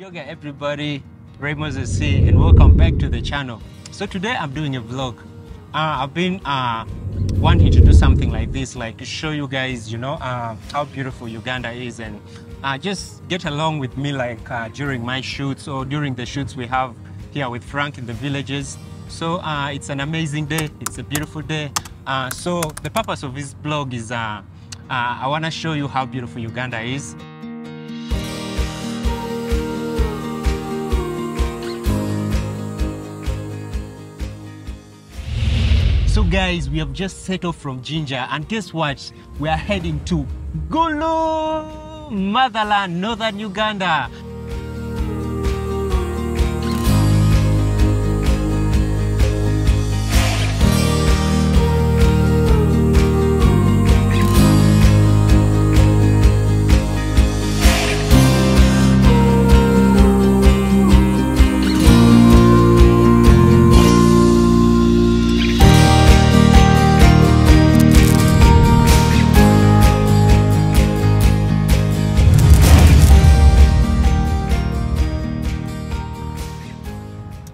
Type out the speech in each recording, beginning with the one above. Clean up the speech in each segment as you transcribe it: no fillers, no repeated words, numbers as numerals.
Yoga everybody, Ray Moses here, and welcome back to the channel. So today I'm doing a vlog. I've been wanting to do something like this, like to show you guys, you know, how beautiful Uganda is, and just get along with me, like during my shoots or during the shoots we have here with Frank in the villages. So it's an amazing day. It's a beautiful day. So the purpose of this vlog is I want to show you how beautiful Uganda is. So guys, we have just set off from Jinja, and guess what? We are heading to Gulu, motherland, northern Uganda.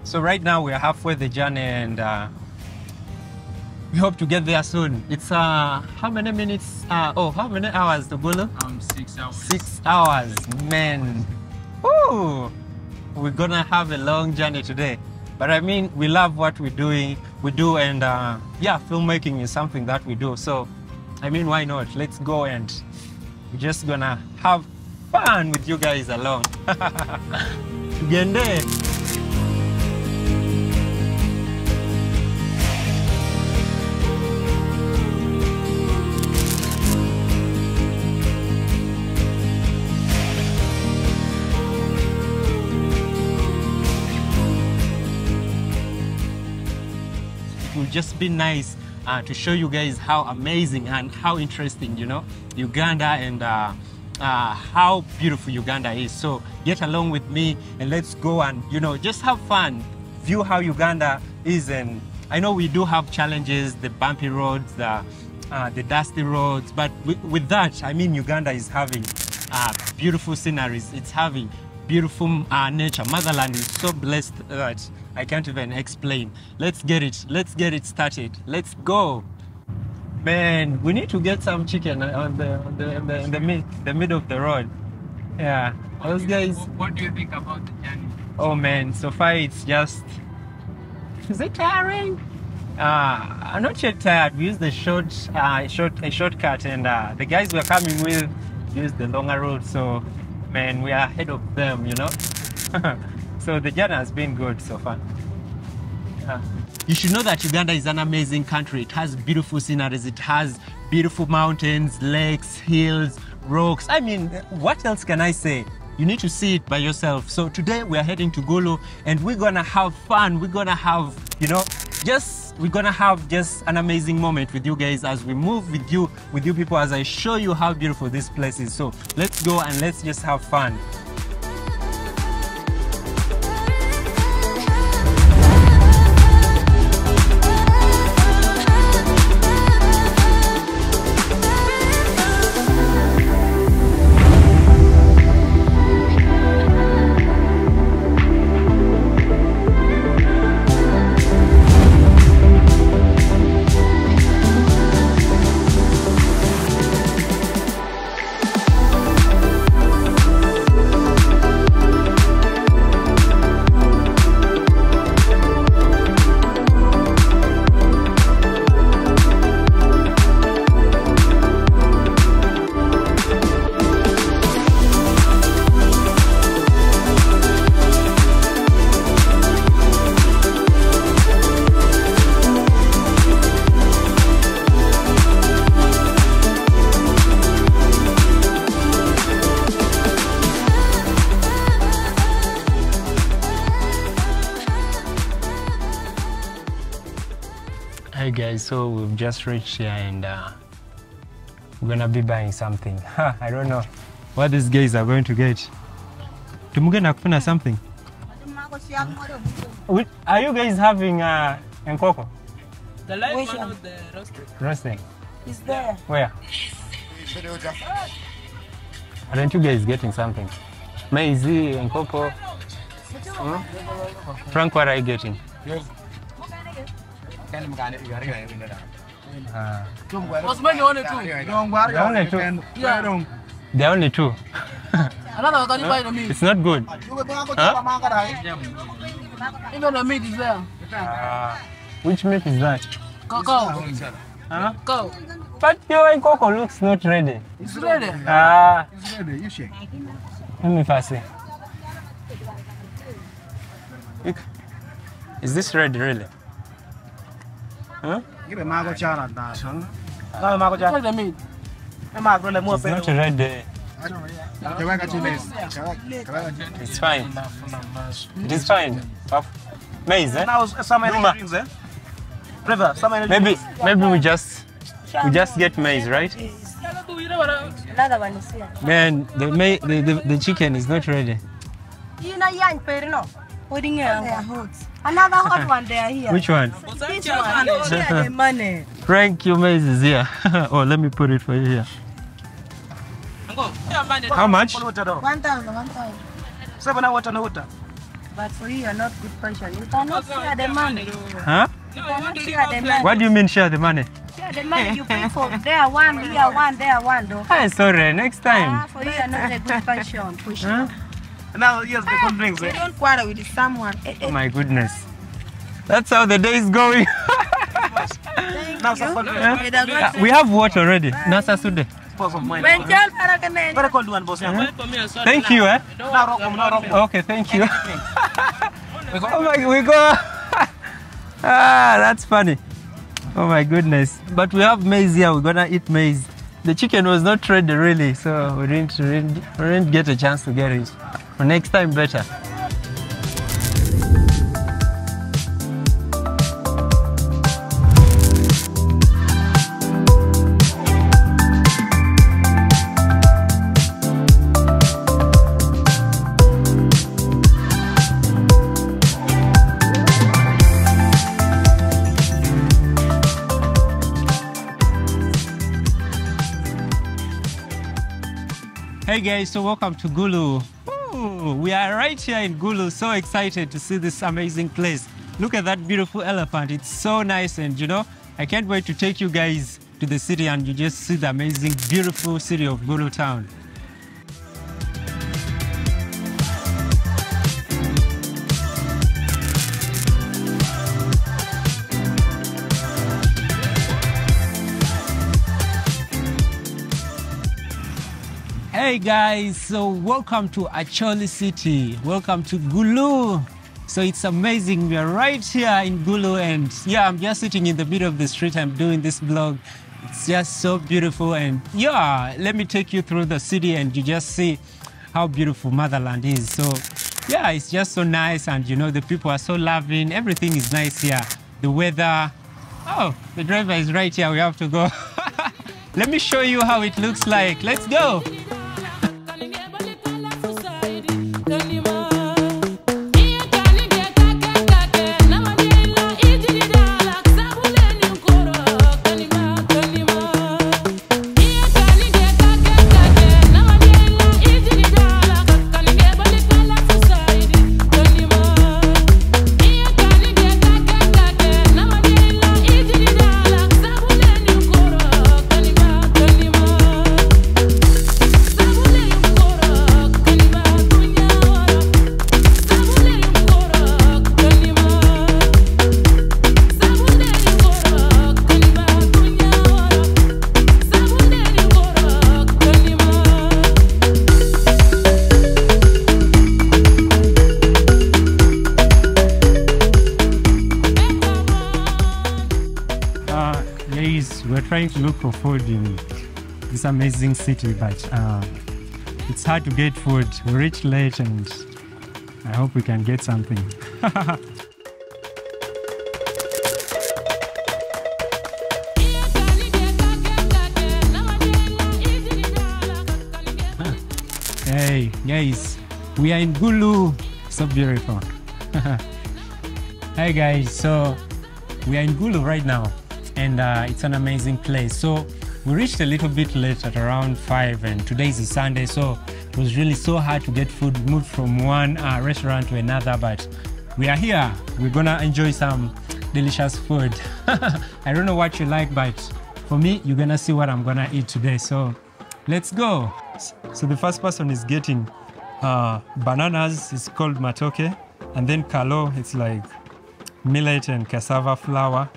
So right now we are halfway the journey, and we hope to get there soon. It's how many minutes? How many hours to Gulu? 6 hours. 6 hours, man. Ooh, we're gonna have a long journey today. But I mean, we love what we're doing. We do, and yeah, filmmaking is something that we do. So, I mean, why not? Let's go, and we're just gonna have fun with you guys along. Tugende. Just been nice to show you guys how amazing and how interesting, you know, Uganda, and how beautiful Uganda is. So get along with me, and let's go and, you know, just have fun, view how Uganda is. And I know we do have challenges, the bumpy roads, the dusty roads, but with that, I mean, Uganda is having beautiful sceneries. It's having beautiful nature. Motherland is so blessed that I can't even explain. Let's get it started. Let's go, man. We need to get some chicken in the middle of the road. Yeah, those guys. What do you think about the journey? Oh man, so far it's just. Is it tiring? I'm not yet tired. We used the shortcut, and the guys we're coming with used the longer road. So, man, we are ahead of them, you know. So the journey has been good so far. Yeah. You should know that Uganda is an amazing country. It has beautiful sceneries. It has beautiful mountains, lakes, hills, rocks. I mean, what else can I say? You need to see it by yourself. So today we are heading to Gulu, and we're gonna have fun. We're gonna have, you know, we're gonna have just an amazing moment with you guys as we move with you people, as I show you how beautiful this place is. So let's go and let's just have fun. Hey guys, so we've just reached here, and we're gonna be buying something. I don't know what these guys are going to get. Tumugena kufuna something. Are you guys having enkoko? The live one with the roasting. Is there? Where? Aren't you guys getting something? maize, enkoko. Frank, what are you getting? Yes. They're only two. It's not good. Huh? Meat is there. Which meat is that? Cocoa. Huh? Cocoa. But your cocoa looks not ready. It's ready. Ah. It's ready. You shake. Let me pass it. Is this ready, really? Huh? Give a mango challenge. No, mango challenge. It's ready. It's not ready. It's fine. It is fine. Maize, eh? Maybe we just get maize, right? Another one is here. Man, the chicken is not ready. You know, young perino. Holding another hot one there here. Which one? This one. Frank, your maize is here. Oh, let me put it for you here. How much? 1,000. But for you, you're not good person. You cannot share the money. Huh? You cannot share the money. What do you mean share the money? Share the money you pay for. There one, here one, there one. I'm sorry, next time. For you, you're not a good person. Push. Huh? Now, here's the complaints. You don't quarrel with someone. Oh my goodness. That's how the day is going. We have what already? Nasa Sude. Very cold one, boss. Thank you, eh? Okay, thank you. Oh my, we go. Ah, that's funny. Oh my goodness. But we have maize here. We're gonna eat maize. The chicken was not ready really, so we didn't get a chance to get it. For next time, better. Hey guys, so welcome to Gulu. Ooh, we are right here in Gulu, so excited to see this amazing place. Look at that beautiful elephant, it's so nice, and you know, I can't wait to take you guys to the city and you just see the amazing, beautiful city of Gulu town. Hey guys, so welcome to Acholi City. Welcome to Gulu. So it's amazing, we are right here in Gulu, and yeah, I'm just sitting in the middle of the street. I'm doing this vlog. It's just so beautiful, and yeah, let me take you through the city and you just see how beautiful motherland is. So yeah, it's just so nice, and you know, the people are so loving. Everything is nice here. The weather. Oh, the driver is right here. We have to go. Let me show you how it looks like. Let's go. Trying to look for food in this amazing city, but it's hard to get food. We reach late, and I hope we can get something. Hey guys, we are in Gulu. So beautiful. Hey guys, so we are in Gulu right now, and it's an amazing place. So we reached a little bit late at around 5, and today's a Sunday, so It was really so hard to get food, moved from one restaurant to another, but we are here. We're gonna enjoy some delicious food. I don't know what you like, but for me, you're gonna see what I'm gonna eat today. So let's go. So the first person is getting bananas, it's called matoke, and then kalo, it's like millet and cassava flour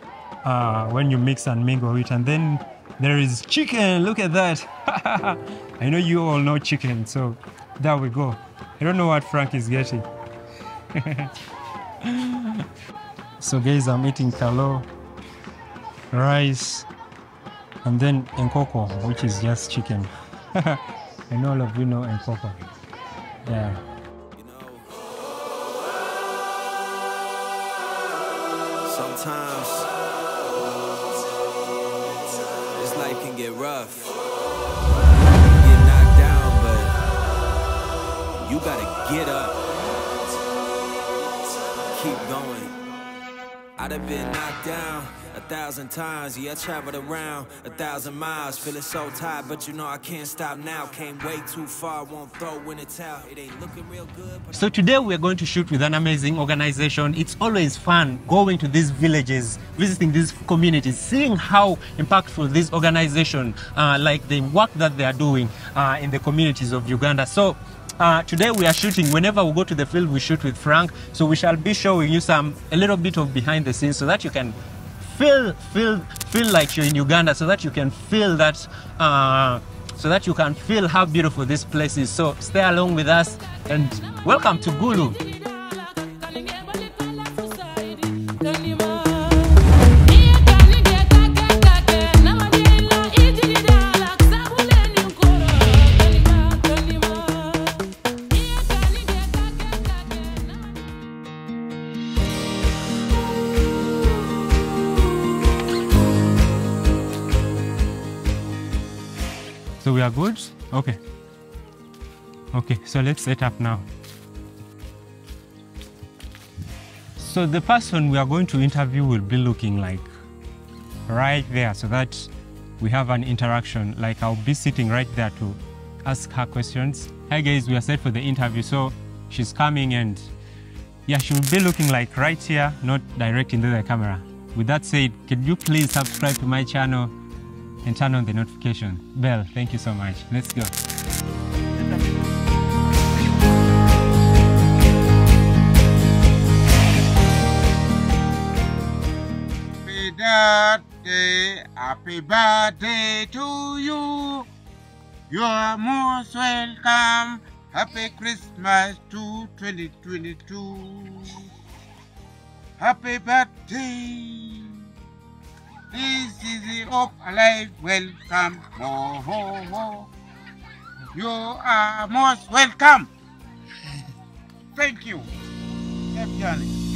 when you mix and mingle it. And then there is chicken, look at that. I know you all know chicken, so there we go. I don't know what Frank is getting. So guys, I'm eating kalo, rice, and then enkoko, which is just chicken. And all of you know enkoko. Yeah. Sometimes this life can get rough. You get knocked down, but you gotta get up. Keep going. I'd have been knocked down 1,000 times, yeah, I traveled around 1,000 miles, feeling so tired, but you know I can't stop now, can't wait too far, won't throw in the towel, it ain't looking real good. So today we're going to shoot with an amazing organization. It's always fun going to these villages, visiting these communities, seeing how impactful this organization, like the work that they are doing in the communities of Uganda. So today we are shooting, whenever we go to the field we shoot with Frank, so we shall be showing you a little bit of behind the scenes so that you can feel like you're in Uganda, so that you can feel that, so that you can feel how beautiful this place is. So stay along with us and welcome to Gulu. So we are good? Okay. Okay, so let's set up now. So the person we are going to interview will be looking like right there so that we have an interaction. Like I'll be sitting right there to ask her questions. Hi guys, we are set for the interview. So she's coming and yeah, she will be looking like right here, not direct into the camera. With that said, could you please subscribe to my channel and turn on the notification bell. Thank you so much. Let's go. Happy birthday to you. You are most welcome. Happy Christmas to 2022. Happy birthday. This is the hope alive, welcome, ho, ho, ho. You are most welcome. Thank you. Happy journey.